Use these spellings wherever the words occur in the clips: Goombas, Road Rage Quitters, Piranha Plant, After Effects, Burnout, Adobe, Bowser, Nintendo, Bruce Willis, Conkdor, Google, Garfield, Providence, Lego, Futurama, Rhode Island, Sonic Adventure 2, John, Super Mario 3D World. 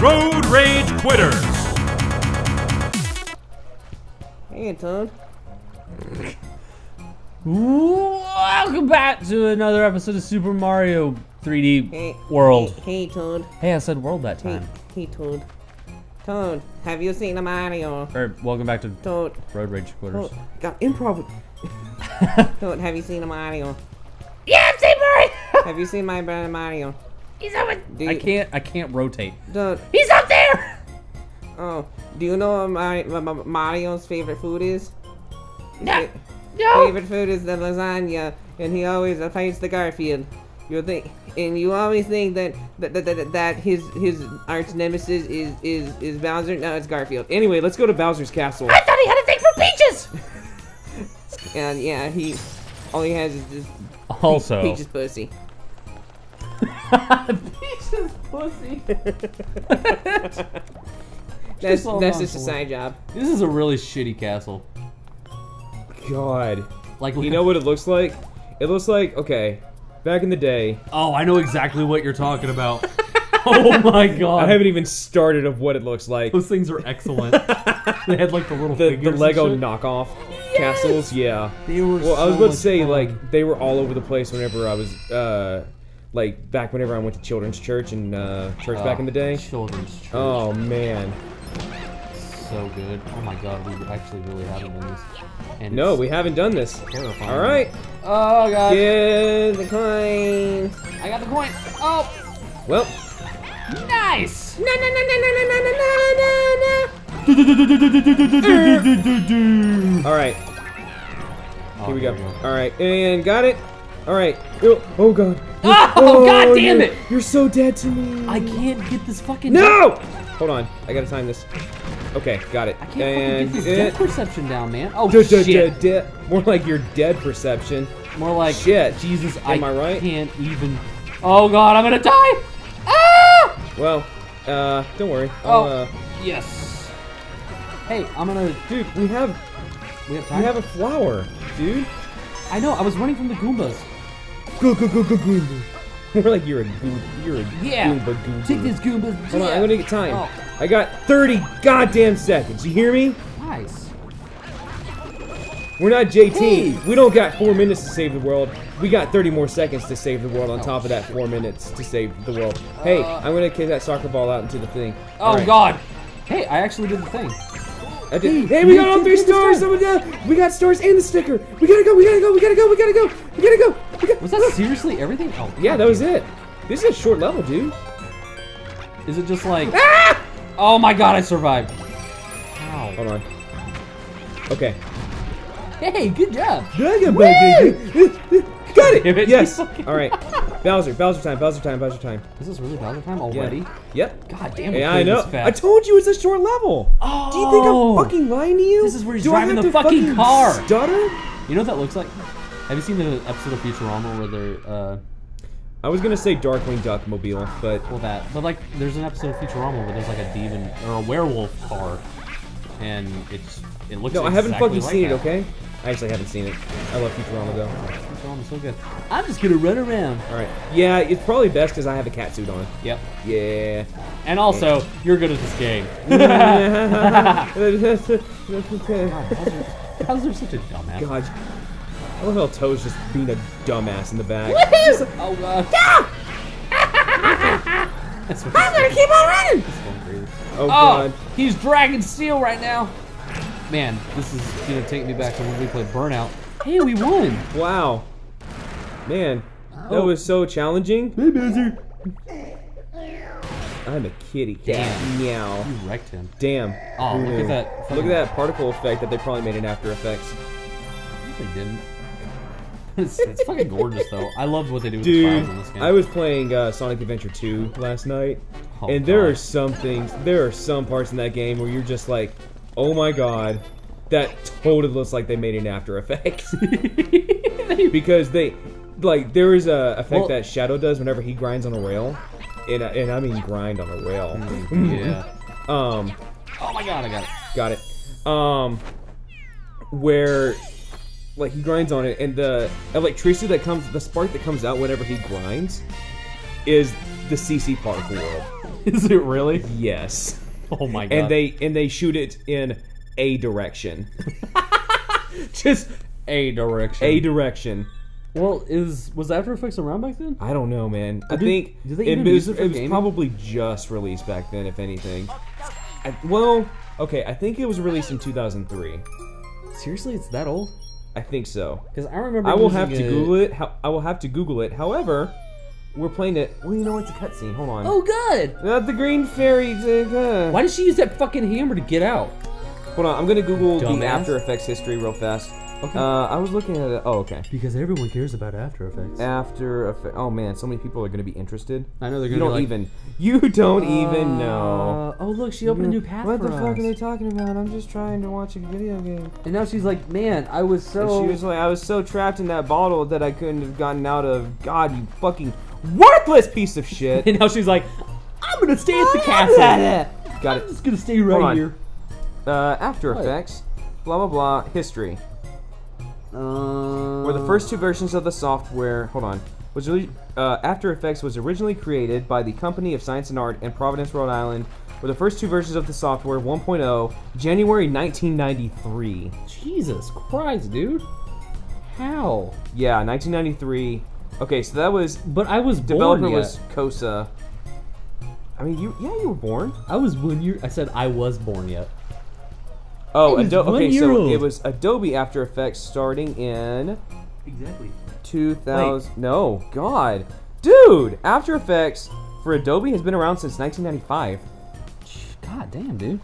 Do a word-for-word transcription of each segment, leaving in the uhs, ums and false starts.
Road Rage Quitters. Hey, Anton. Welcome back to another episode of Super Mario three D hey, World. Hey, hey, Toad. Hey, I said world that time. Hey, hey, Toad. Toad, have you seen a Mario? Er, welcome back to Toad. Road Rage Quitters. Toad. Got improv. Toad, have you seen a Mario? Yeah, I've seen Mario! Have you seen my brother Mario? He's over there. I can't, I can't rotate. Toad. He's up there! Oh, do you know what Mario, Mario's favorite food is? No. It, No. Favorite food is the lasagna, and he always fights the Garfield. You think, and you always think that that that, that, that his his arch nemesis is is is Bowser. No, it's Garfield. Anyway, let's go to Bowser's castle. I thought he had a thing for peaches. And yeah, he all he has is just also peaches pussy. Peaches pussy. that's just that's just a side job. This is a really shitty castle. God, like you know what it looks like? It looks like okay, back in the day. Oh, I know exactly what you're talking about. Oh my God! I haven't even started of what it looks like. Those things are excellent. They had like the little the, figures the Lego knockoff yes! castles. Yeah, they were. Well, so I was about to say fun. Like they were all over the place whenever I was uh, like back whenever I went to children's church and uh, church uh, back in the day. Children's church. Oh man. So good. Oh my God, we actually really haven't done this. And no, we haven't done this. Terrifying. All right. Oh God. Get the coin. I got the coin. Oh. Well. Nice. No no no no no no no no no. All right. Oh, here we go. go. All right, and got it. All right. Oh, oh God. Oh, oh God damn it! You're so dead to me. I can't get this fucking. No. Hold on. I gotta time this. Okay, got it. I can't and fucking get this death perception down, man. Oh, da, da, shit. Da, da, da. More like your dead perception. More like, shit. Jesus, Am I, I right? can't even... Oh, God, I'm gonna die! Ah! Well, uh, don't worry. I'll, oh, uh... yes. Hey, I'm gonna... Dude, we have... We have time? We have a flower, dude. I know, I was running from the Goombas. Go, go, go, go, Goombas. We're like, you're a Goomba, you're a yeah. Goomba, Goomba. Take this Goomba. Hold on, I'm gonna get time. Oh. I got thirty goddamn seconds, you hear me? Nice. We're not J T. Hey. We don't got four minutes to save the world. We got thirty more seconds to save the world on oh, top of that shit. four minutes to save the world. Uh, hey, I'm gonna kick that soccer ball out into the thing. Oh right. God. Hey, I actually did the thing. I did. Hey, hey we got all three stars! Someone down. We got stars and the sticker! We gotta go, we gotta go, we gotta go, we gotta go, we gotta go! We gotta, was that look. seriously everything? Oh, yeah, that was it. This is a short level, dude. Is it just like... Ah! Oh my God, I survived. Ow. Hold on. Okay. Hey, good job. Got it. it. Yes. All right. Bowser, Bowser time, Bowser time, Bowser time. Is this really Bowser time already? Yeah. Yep. God damn it. Yeah, I know. I told you it's a short level. Oh. Do you think I'm fucking lying to you? This is where he's Do driving the fucking, fucking car. Stutter? You know what that looks like? Have you seen the episode of Futurama where they're, uh... I was gonna say Darkwing Duck Mobile, but well that. But like, there's an episode of Futurama where there's like a demon or a werewolf car, and it's it looks. No, exactly I haven't fucking like seen that. it. Okay, I actually haven't seen it. I love Futurama though. Futurama's so good. I'm just gonna run around. All right. Yeah, it's probably best because I have a cat suit on. Yep. Yeah. And also, yeah. you're good at this game. God, Bowser's such a dumbass. God. I love how Toad's just being a dumbass in the back. Woohoo! Like, oh, uh... ah! That's what I'm gonna keep on running! Oh, oh, God. He's dragging steel right now. Man, this is gonna take me back to when we played Burnout. Hey, we won! Wow. Man, oh. that was so challenging. Hey, Bowser. I'm a kitty cat. Damn. Meow. You wrecked him. Damn. Oh, Ooh. look at that. Look at that particle effect that they probably made in After Effects. They didn't. It's, it's fucking gorgeous, though. I loved what they do with Dude, the clouds in this game. I was playing uh, Sonic Adventure two last night, oh, and there God. are some things, there are some parts in that game where you're just like, oh my God, that totally looks like they made an After Effects. Because they, like, there is a effect well, that Shadow does whenever he grinds on a rail, and, and I mean grind on a rail. Yeah. um. Oh my God, I got it. Got it. Um, where... Like he grinds on it, and the electricity that comes, the spark that comes out whenever he grinds, is the C C particle world. Is it really? Yes. Oh my god. And they and they shoot it in a direction. Just a direction. A direction. Well, is was After Effects around back then? I don't know, man. I, I do, think do they even it, use was, it, it was probably just released back then, if anything. I, well, okay, I think it was released in two thousand three. Seriously, it's that old? I think so. Because I remember. I will have to it. Google it. How, I will have to Google it. However, we're playing it. Well, you know it's a cutscene. Hold on. Oh, good. Not the green fairy. Uh, Why did she use that fucking hammer to get out? Hold on. I'm gonna Google Dumbass. the After Effects history real fast. Okay. Uh, I was looking at it. Oh, okay. Because everyone cares about After Effects. After Effects. Oh man, so many people are going to be interested. I know they're going to. You don't like, even. You don't uh, even know. Oh look, she opened a new path. What for the us. fuck are they talking about? I'm just trying to watch a video game. And now she's like, man, I was so. And she was like, I was so trapped in that bottle that I couldn't have gotten out of. God, you fucking worthless piece of shit. And now she's like, I'm going to stay at the castle. Got it. I'm just going to stay right here. Uh, After what? Effects. Blah blah blah. History. Uh, Were the first two versions of the software. Hold on. Was really, uh, After Effects was originally created by the Company of Science and Art in Providence, Rhode Island. Were the first two versions of the software one point oh, January nineteen ninety-three. Jesus Christ, dude! How? Yeah, nineteen ninety-three. Okay, so that was. But I was developer born yet. was Cosa. I mean, you. Yeah, you were born. I was one year. I said I was born yet. Oh, Adobe. Okay, so old. It was Adobe After Effects starting in exactly two thousand. Wait. No, God, dude, After Effects for Adobe has been around since nineteen ninety-five. God damn, dude,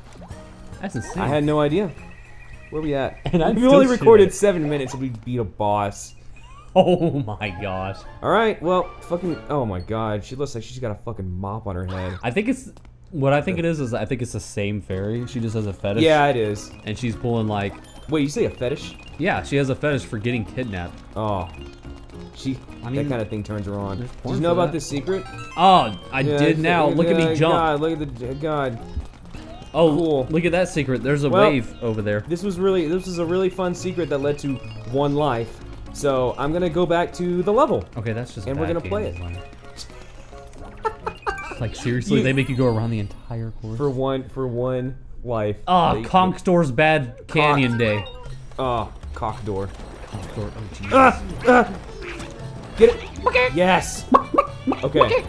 that's insane. I had no idea. Where we at? And I we only recorded it. seven minutes, and we beat a boss. Oh my gosh. All right, well, fucking. Oh my God, she looks like she's got a fucking mop on her head. I think it's. What I think it is is I think it's the same fairy. She just has a fetish. Yeah, it is. And she's pulling like. Wait, you say a fetish? Yeah, she has a fetish for getting kidnapped. Oh, she. I mean, that kind of thing turns her on. Did you know about that. this secret? Oh, I yeah, did now. Look, look at me jump. God, look at the God. Oh, cool. Look at that secret. There's a well, wave over there. This was really. This was a really fun secret that led to one life. So I'm gonna go back to the level. Okay, that's just. And we're gonna play design. it. Like seriously, you, they make you go around the entire course for one for one life. Ah, oh, Conkdor's bad canyon Conk. day. Ah, oh, Conkdor. Conkdor. Oh Jesus. Ah, ah. Get it. Okay. Yes. Okay. okay.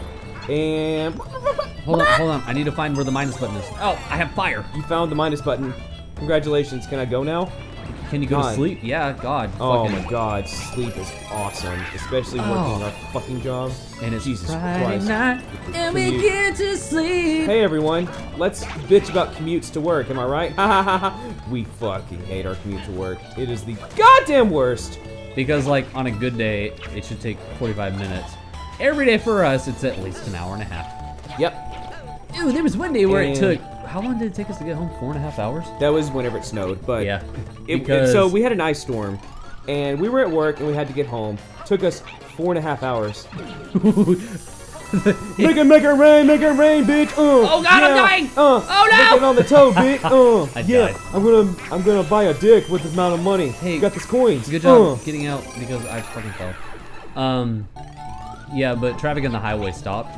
And hold on, hold on. I need to find where the minus button is. Oh, I have fire. You found the minus button. Congratulations. Can I go now? Can you go god. to sleep? Yeah, God. Oh my God, sleep is awesome, especially working oh. our fucking job. And it's Jesus Friday Christ. Night and commute. we get to sleep. Hey everyone, let's bitch about commutes to work. Am I right? Ha ha ha. We fucking hate our commute to work. It is the goddamn worst. Because like on a good day, it should take forty-five minutes. Every day for us, it's at least an hour and a half. Yep. Ooh, there was one day where and it took. How long did it take us to get home? Four and a half hours? That was whenever it snowed, but yeah, it, it, so we had an ice storm, and we were at work, and we had to get home. It took us four and a half hours. Make it, make it rain, make it rain, bitch! Uh, oh God, yeah, I'm dying! Uh, oh no! Make it on the toe, bitch! Uh, I yeah, died. I'm gonna, I'm gonna buy a dick with this amount of money. Hey, got this coins. Good job uh. getting out because I fucking fell. Um, yeah, but traffic on the highway stopped.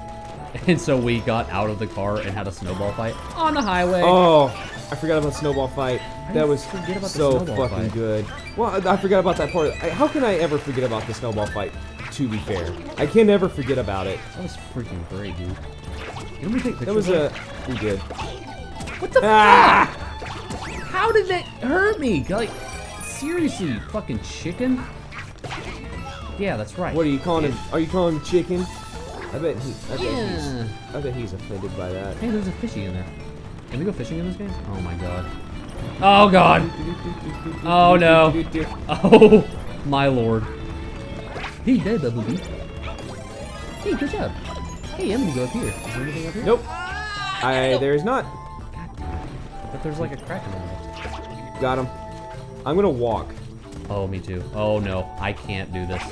And so we got out of the car and had a snowball fight on the highway. Oh, I forgot about the snowball fight. That was so fucking fight. good. Well, I, I forgot about that part. I, how can I ever forget about the snowball fight, to be fair? I can never forget about it. That was freaking great, dude. Didn't we take pictures? That was a... We did. What the ah! fuck? How did that hurt me? Like, seriously, you fucking chicken? Yeah, that's right. What are you calling yeah. him? Are you calling him chicken? I bet, he, I, bet yeah. he's, I bet he's offended by that. Hey, there's a fishy in there. Can we go fishing in this game? Oh my god. Oh god. Oh no. Oh my lord. Hey, there, Bubblebee. Hey, good job. Hey, I'm gonna go up here. Is there anything up here? Nope. I, there is not. But there's like a crack in there. Got him. I'm gonna walk. Oh, me too. Oh no, I can't do this.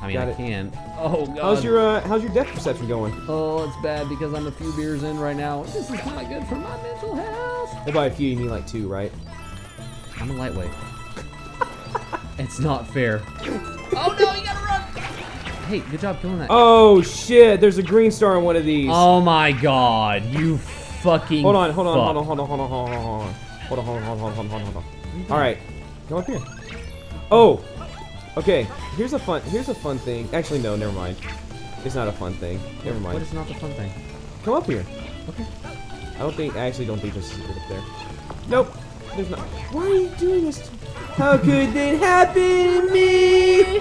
I mean, I can. Oh God. How's your uh, how's your death perception going? Oh, it's bad because I'm a few beers in right now. This is not good for my mental health. And by a few, you mean like two, right? I'm a lightweight. It's not fair. Oh no, you gotta run! Hey, good job killing that. Oh shit, there's a green star on one of these. Oh my god, you fucking Hold on, hold on, fuck. hold on, hold on, hold on, hold on, hold on. Hold on, hold on, hold on, hold on, hold on. Alright. Go up here. Oh! Okay, here's a fun here's a fun thing. Actually no, never mind. It's not a fun thing. Never mind. What is not the fun thing? Come up here. Okay. I don't think I actually don't think this is good up there. Nope. There's not. Why are you doing this? How could that happen to me?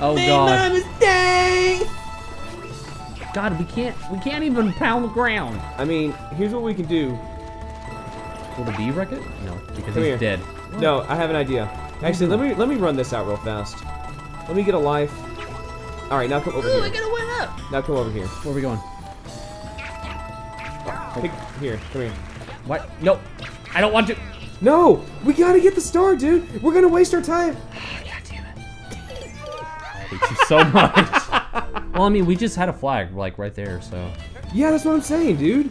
Oh Made god. Mistake. God, we can't we can't even pound the ground. I mean, here's what we can do. Will the bee wreck it? No, because Come he's here. dead. What? No, I have an idea. Actually, let me let me run this out real fast. Let me get a life. All right, now come over Ooh, here. I gotta win up. Now come over here. Where are we going? Pick, here, come here. What? No, I don't want to. No, we gotta get the star, dude. We're gonna waste our time. God damn it! I hate you so much. Well, I mean, we just had a flag like right there, so. Yeah, that's what I'm saying, dude.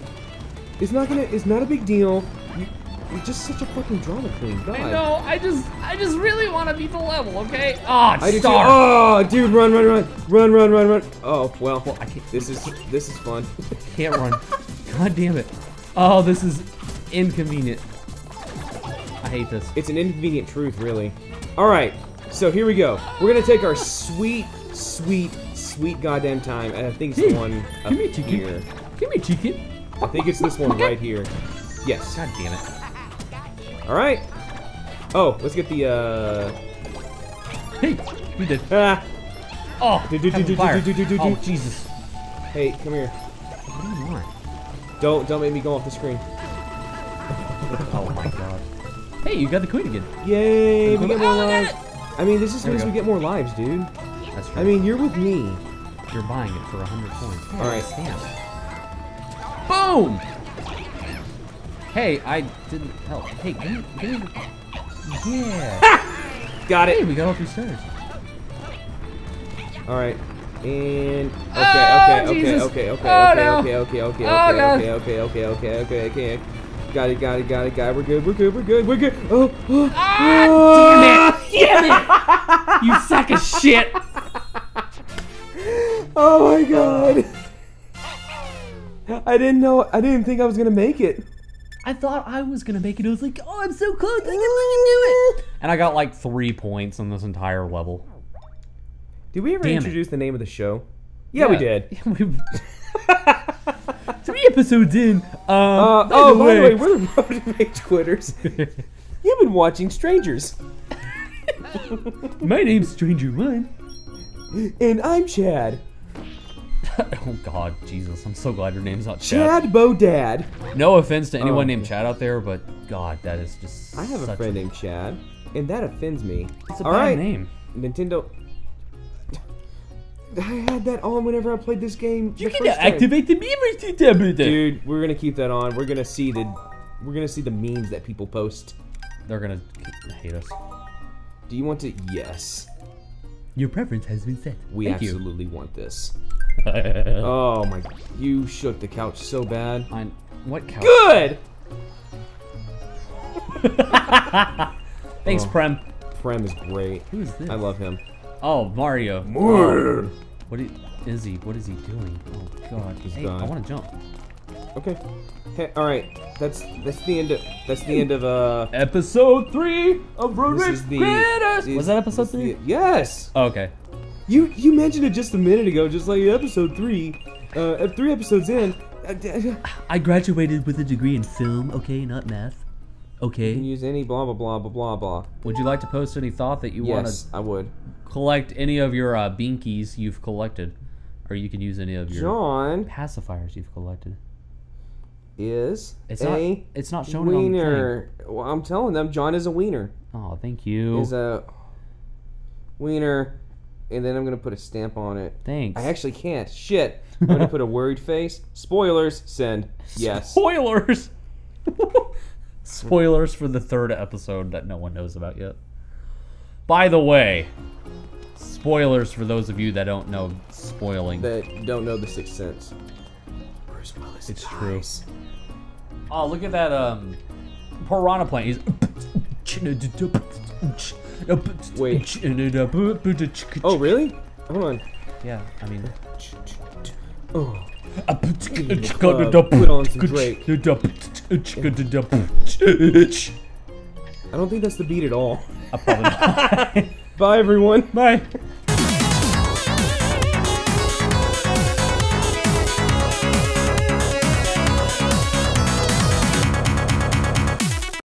It's not gonna. It's not a big deal. You, you're just such a fucking drama queen. God. I know. I just, I just really want to beat the level. Okay. Oh, I star. Oh, dude, run, run, run, run, run, run, run. Oh, well. well I can't, this is, this is fun. I can't run. God damn it. Oh, this is inconvenient. I hate this. It's an inconvenient truth, really. All right. So here we go. We're gonna take our sweet, sweet, sweet goddamn time, and I think it's the one up here. Give me a chicken. Give me a chicken. I think it's this one right here. Yes. God damn it. All right. Oh, let's get the, uh... Hey, you did. Ah. Oh, do, do, do, do, fire. Do, do, do, do, oh, Jesus. Hey, come here. What do you want? Don't, don't make me go off the screen. Oh, my God. Hey, you got the queen again. Yay, we get more lives. I mean, this just means we get more lives, dude. That's right. I mean, you're with me. You're buying it for one hundred coins. All right. Boom! Hey, I didn't help. Hey, give me, give me. Yeah. Ha! Got it. Hey, we got all three stars. All right. And okay, okay, okay, okay, okay, okay, okay, okay, okay, okay, okay, okay, okay, okay, okay. Got it, got it, got it, got it. We're good, we're good, we're good, we're good. Oh, oh, ah, oh. Damn it! Damn it! You suck as shit. Oh my god. I didn't know. I didn't think I was gonna make it. I thought I was gonna make it. I was like, oh, I'm so close. I can do it. And I got like three points on this entire level. Did we ever Damn introduce it. the name of the show? Yeah, yeah. we did. Three episodes in. Um, uh, oh, by the way, we're the Road Rage Quitters. You've been watching Strangers. My name's Stranger One, and I'm Chad. Oh god, Jesus! I'm so glad your name's not Chad. Chad Bodad. No offense to anyone oh, named Chad out there, but God, that is just. I have such a friend a... named Chad, and that offends me. It's a all bad right. name. Nintendo. I had that on whenever I played this game. You can activate the memes, dude. We're gonna keep that on. We're gonna see the, we're gonna see the memes that people post. They're gonna hate us. Do you want to? Yes. Your preference has been set. We Thank absolutely you. want this. Oh my! You shook the couch so bad. I, what couch? Good. Thanks, oh, Prem. Prem is great. Who is this? I love him. Oh, Mario. More. What is, is he? What is he doing? Oh God! He's hey, gone. I want to jump. Okay. Hey, all right. That's that's the end of that's the end of uh. Episode three of Road Rage Quitters. Was that episode three? The, yes. Oh, okay. You you mentioned it just a minute ago, just like episode three, uh, three episodes in. I graduated with a degree in film, okay, not math, okay. You can use any blah blah blah blah blah blah. Would you like to post any thought that you yes, want to? Yes, I would. Collect any of your uh, binkies you've collected, or you can use any of your John pacifiers you've collected. Is it's a not it's not shown wiener. on the thing. Well, I'm telling them John is a wiener. Oh, thank you. Is a wiener. And then I'm gonna put a stamp on it. Thanks. I actually can't. Shit. I'm gonna put a worried face. Spoilers. Send. Yes. Spoilers. Spoilers for the third episode that no one knows about yet. By the way, spoilers for those of you that don't know spoiling. That don't know the Sixth Sense. Bruce Willis. It's true. Oh, look at that um, Piranha Plant. He's. Wait. Oh, really? Hold on. Yeah, I mean. Oh. Put on some Drake. I don't think that's the beat at all. Bye, everyone. Bye.